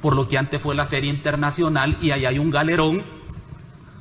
por lo que antes fue la Feria Internacional, y ahí hay un galerón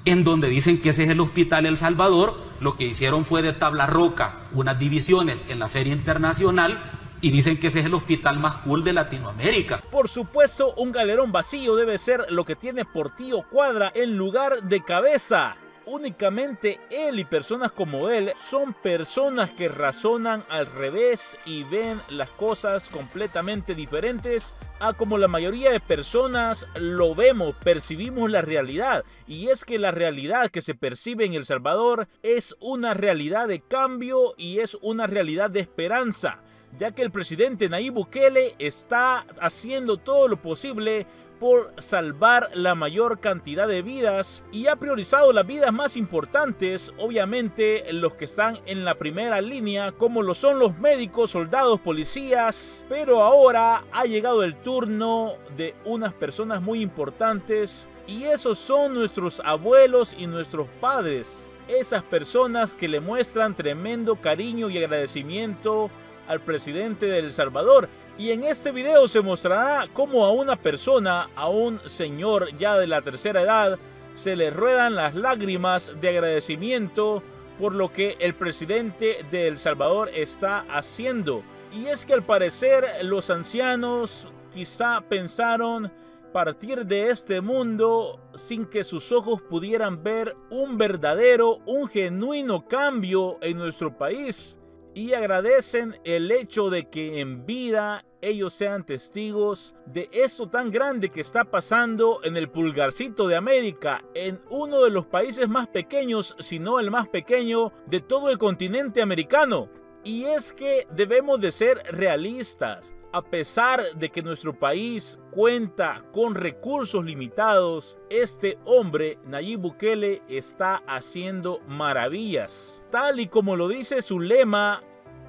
en donde dicen que ese es el Hospital El Salvador. Lo que hicieron fue de tabla roca unas divisiones en la Feria Internacional y dicen que ese es el hospital más cool de Latinoamérica. Por supuesto, un galerón vacío debe ser lo que tiene Portillo Cuadra en lugar de cabeza. Únicamente él y personas como él son personas que razonan al revés y ven las cosas completamente diferentes a como la mayoría de personas lo vemos, percibimos la realidad. Y es que la realidad que se percibe en El Salvador es una realidad de cambio y es una realidad de esperanza, ya que el presidente Nayib Bukele está haciendo todo lo posible por salvar la mayor cantidad de vidas y ha priorizado las vidas más importantes, obviamente los que están en la primera línea, como lo son los médicos, soldados, policías. Pero ahora ha llegado el turno de unas personas muy importantes, y esos son nuestros abuelos y nuestros padres, esas personas que le muestran tremendo cariño y agradecimiento al presidente de El Salvador. Y en este video se mostrará cómo a una persona, a un señor ya de la tercera edad, se le ruedan las lágrimas de agradecimiento por lo que el presidente de El Salvador está haciendo. Y es que al parecer los ancianos quizá pensaron partir de este mundo sin que sus ojos pudieran ver un verdadero, un genuino cambio en nuestro país. Y agradecen el hecho de que en vida ellos sean testigos de esto tan grande que está pasando en el pulgarcito de América, en uno de los países más pequeños, si no el más pequeño, de todo el continente americano. Y es que debemos de ser realistas. A pesar de que nuestro país cuenta con recursos limitados, este hombre, Nayib Bukele, está haciendo maravillas. Tal y como lo dice su lema,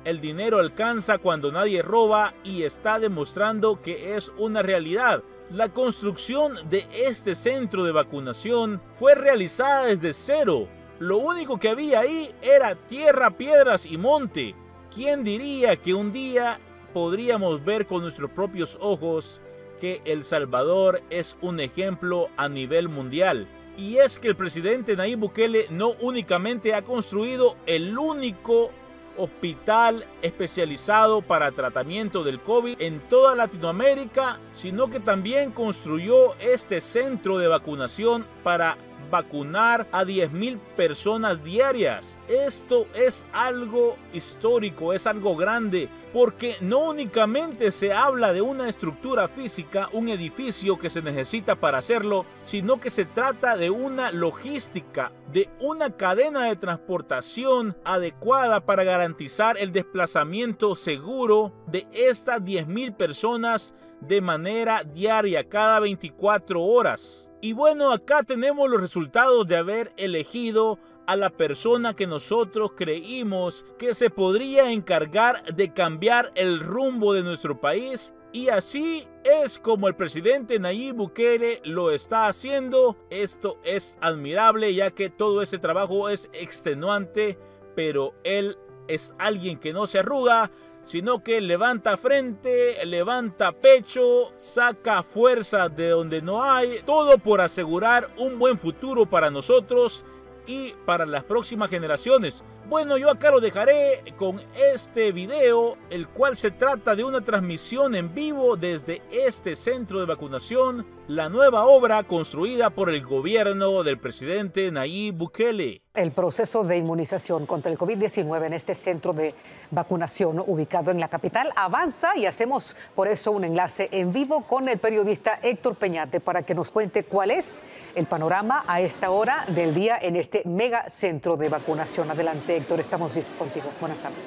el dinero alcanza cuando nadie roba, y está demostrando que es una realidad. La construcción de este centro de vacunación fue realizada desde cero. Lo único que había ahí era tierra, piedras y monte. ¿Quién diría que un día podríamos ver con nuestros propios ojos que El Salvador es un ejemplo a nivel mundial? Y es que el presidente Nayib Bukele no únicamente ha construido el único hospital especializado para tratamiento del COVID en toda Latinoamérica, sino que también construyó este centro de vacunación para vacunar a 10,000 personas diarias. Esto es algo histórico, es algo grande, porque no únicamente se habla de una estructura física, un edificio que se necesita para hacerlo, sino que se trata de una logística, de una cadena de transportación adecuada para garantizar el desplazamiento seguro de estas 10,000 personas de manera diaria, cada 24 horas. Y bueno, acá tenemos los resultados de haber elegido a la persona que nosotros creímos que se podría encargar de cambiar el rumbo de nuestro país. Y así es como el presidente Nayib Bukele lo está haciendo. Esto es admirable, ya que todo ese trabajo es extenuante, pero él es alguien que no se arruga, sino que levanta frente, levanta pecho, saca fuerza de donde no hay, todo por asegurar un buen futuro para nosotros y para las próximas generaciones. Bueno, yo acá lo dejaré con este video, el cual se trata de una transmisión en vivo desde este centro de vacunación, la nueva obra construida por el gobierno del presidente Nayib Bukele. El proceso de inmunización contra el COVID-19 en este centro de vacunación ubicado en la capital avanza, y hacemos por eso un enlace en vivo con el periodista Héctor Peñate para que nos cuente cuál es el panorama a esta hora del día en este mega centro de vacunación. Adelante, Héctor, estamos listos contigo. Buenas tardes.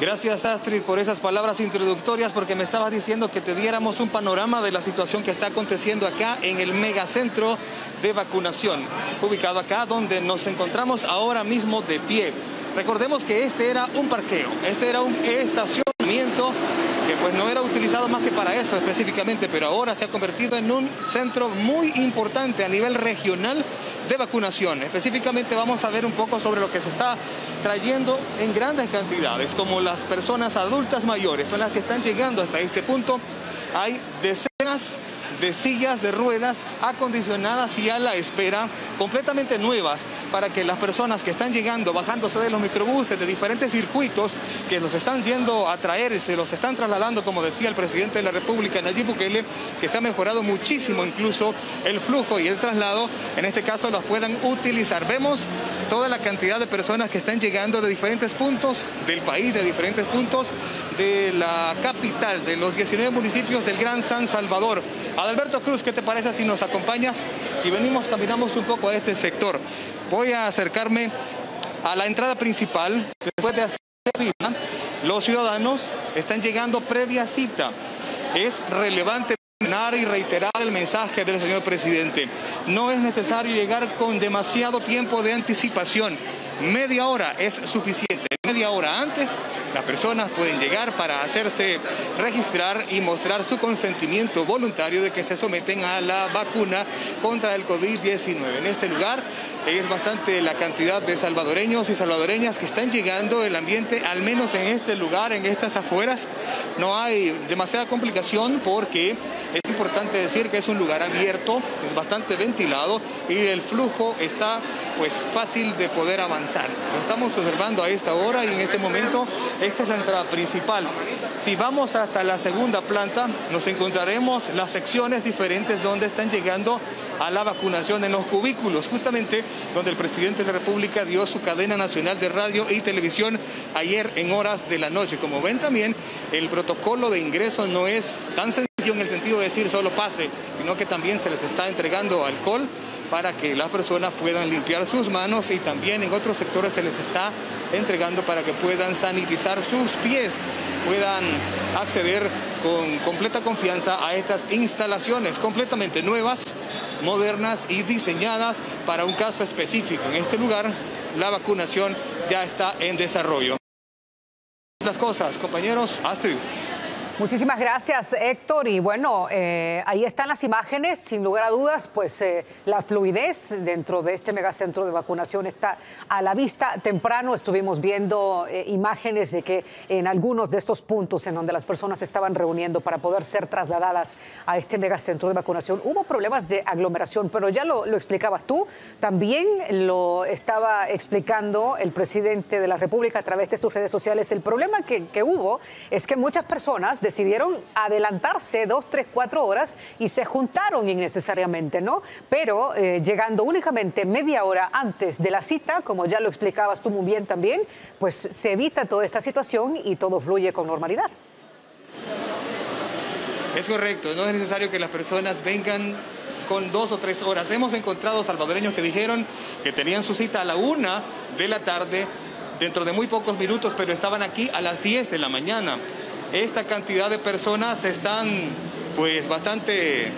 Gracias, Astrid, por esas palabras introductorias, porque me estabas diciendo que te diéramos un panorama de la situación que está aconteciendo acá en el megacentro de vacunación, ubicado acá donde nos encontramos ahora mismo de pie. Recordemos que este era un parqueo, este era un estacionamiento que pues no era utilizado más que para eso específicamente, pero ahora se ha convertido en un centro muy importante a nivel regional de vacunación. Específicamente vamos a ver un poco sobre lo que se está trayendo en grandes cantidades, como las personas adultas mayores son las que están llegando hasta este punto, hay decenas de sillas de ruedas acondicionadas y a la espera, completamente nuevas, para que las personas que están llegando, bajándose de los microbuses de diferentes circuitos, que los están yendo a traer, se los están trasladando, como decía el presidente de la República, Nayib Bukele, que se ha mejorado muchísimo incluso el flujo y el traslado, en este caso los puedan utilizar. Vemos toda la cantidad de personas que están llegando de diferentes puntos del país, de diferentes puntos de la capital, de los 19 municipios del Gran San Salvador. Adalberto Cruz, ¿qué te parece si nos acompañas y venimos, caminamos un poco a este sector? Voy a acercarme a la entrada principal. Después de hacer fila, los ciudadanos están llegando previa cita. Es relevante y reiterar el mensaje del señor presidente. No es necesario llegar con demasiado tiempo de anticipación. Media hora es suficiente. Media hora antes, las personas pueden llegar para hacerse registrar y mostrar su consentimiento voluntario de que se someten a la vacuna contra el COVID-19. En este lugar es bastante la cantidad de salvadoreños y salvadoreñas que están llegando. El ambiente, al menos en este lugar, en estas afueras, no hay demasiada complicación porque es importante decir que es un lugar abierto, es bastante ventilado y el flujo está pues fácil de poder avanzar. Lo estamos observando a esta hora. Y en este momento, esta es la entrada principal. Si vamos hasta la segunda planta, nos encontraremos las secciones diferentes donde están llegando a la vacunación en los cubículos, justamente donde el presidente de la República dio su cadena nacional de radio y televisión ayer en horas de la noche. Como ven también, el protocolo de ingreso no es tan sencillo en el sentido de decir solo pase, sino que también se les está entregando alcohol para que las personas puedan limpiar sus manos y también en otros sectores se les está entregando para que puedan sanitizar sus pies, puedan acceder con completa confianza a estas instalaciones completamente nuevas, modernas y diseñadas para un caso específico. En este lugar, la vacunación ya está en desarrollo. Las cosas, compañeros. Astrid. Muchísimas gracias, Héctor. Y bueno, ahí están las imágenes, sin lugar a dudas, pues la fluidez dentro de este megacentro de vacunación está a la vista. Temprano estuvimos viendo imágenes de que en algunos de estos puntos en donde las personas se estaban reuniendo para poder ser trasladadas a este megacentro de vacunación, hubo problemas de aglomeración, pero ya lo explicabas tú, también lo estaba explicando el presidente de la República a través de sus redes sociales. El problema que hubo es que muchas personas decidieron adelantarse 2, 3, 4 horas y se juntaron innecesariamente, ¿no? Pero llegando únicamente media hora antes de la cita, como ya lo explicabas tú muy bien también, pues se evita toda esta situación y todo fluye con normalidad. Es correcto, no es necesario que las personas vengan con 2 o 3 horas. Hemos encontrado salvadoreños que dijeron que tenían su cita a la 1 de la tarde, dentro de muy pocos minutos, pero estaban aquí a las 10 de la mañana. Esta cantidad de personas están pues bastante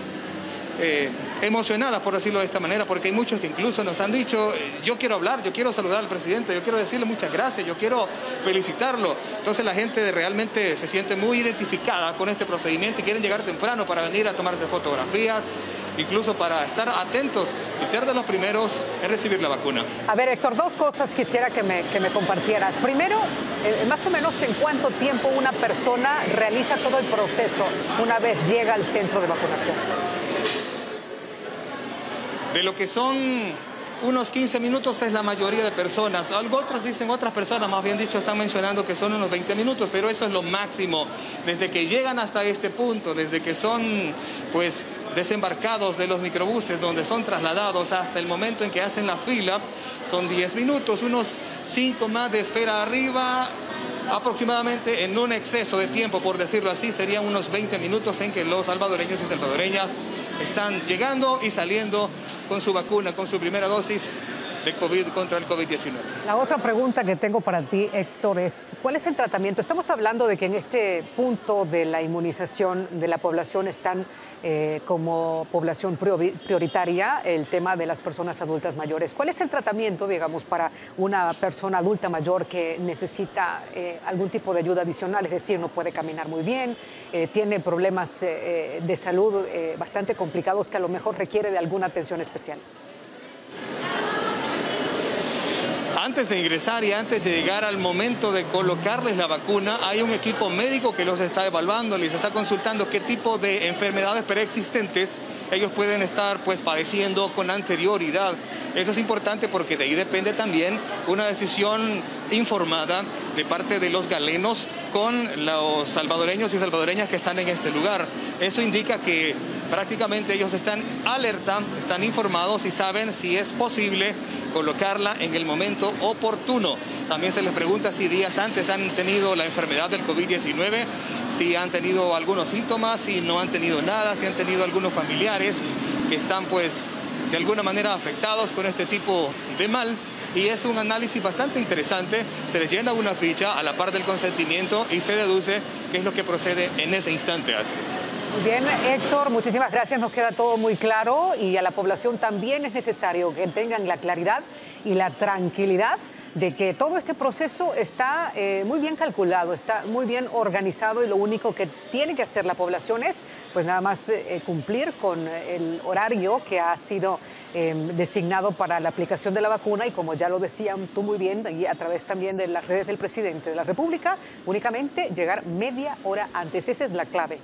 emocionadas, por decirlo de esta manera, porque hay muchos que incluso nos han dicho, yo quiero hablar, yo quiero saludar al presidente, yo quiero decirle muchas gracias, yo quiero felicitarlo. Entonces la gente realmente se siente muy identificada con este procedimiento y quieren llegar temprano para venir a tomarse fotografías, incluso para estar atentos y ser de los primeros en recibir la vacuna. A ver, Héctor, 2 cosas quisiera que me compartieras. Primero, más o menos en cuánto tiempo una persona realiza todo el proceso una vez llega al centro de vacunación. De lo que son unos 15 minutos es la mayoría de personas. Otros dicen, otras personas, más bien dicho, están mencionando que son unos 20 minutos, pero eso es lo máximo. Desde que llegan hasta este punto, desde que son pues desembarcados de los microbuses, donde son trasladados hasta el momento en que hacen la fila, son 10 minutos, unos 5 más de espera arriba, aproximadamente en un exceso de tiempo, por decirlo así, serían unos 20 minutos en que los salvadoreños y salvadoreñas están llegando y saliendo con su vacuna, con su primera dosis de COVID contra el COVID-19. La otra pregunta que tengo para ti, Héctor, es ¿cuál es el tratamiento? Estamos hablando de que en este punto de la inmunización de la población están como población prioritaria el tema de las personas adultas mayores. ¿Cuál es el tratamiento, digamos, para una persona adulta mayor que necesita algún tipo de ayuda adicional? Es decir, no puede caminar muy bien, tiene problemas de salud bastante complicados que a lo mejor requiere de alguna atención especial. Antes de ingresar y antes de llegar al momento de colocarles la vacuna, hay un equipo médico que los está evaluando, les está consultando qué tipo de enfermedades preexistentes ellos pueden estar pues padeciendo con anterioridad. Eso es importante porque de ahí depende también una decisión informada de parte de los galenos con los salvadoreños y salvadoreñas que están en este lugar. Eso indica que prácticamente ellos están alerta, están informados y saben si es posible colocarla en el momento oportuno. También se les pregunta si días antes han tenido la enfermedad del COVID-19, si han tenido algunos síntomas, si no han tenido nada, si han tenido algunos familiares que están pues de alguna manera afectados con este tipo de mal. Y es un análisis bastante interesante, se les llena una ficha a la par del consentimiento y se deduce qué es lo que procede en ese instante, Astrid. Bien, Héctor, muchísimas gracias, nos queda todo muy claro y a la población también es necesario que tengan la claridad y la tranquilidad de que todo este proceso está muy bien calculado, está muy bien organizado y lo único que tiene que hacer la población es pues nada más cumplir con el horario que ha sido designado para la aplicación de la vacuna y como ya lo decían tú muy bien y a través también de las redes del presidente de la República, únicamente llegar media hora antes, esa es la clave.